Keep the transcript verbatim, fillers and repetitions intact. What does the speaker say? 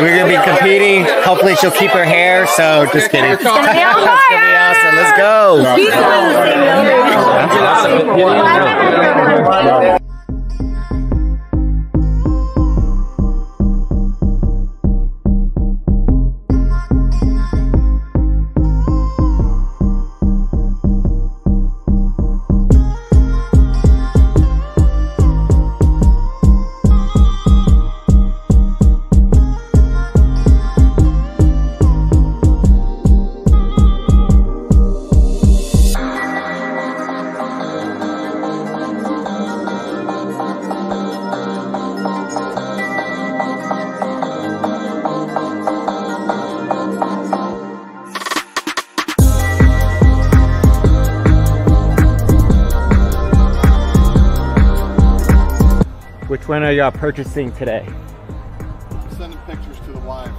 We're going to be competing. Hopefully she'll keep her hair. So just kidding. It's going to be awesome. Let's go. That's awesome. Which one are y'all purchasing today? I'm sending pictures to the wife.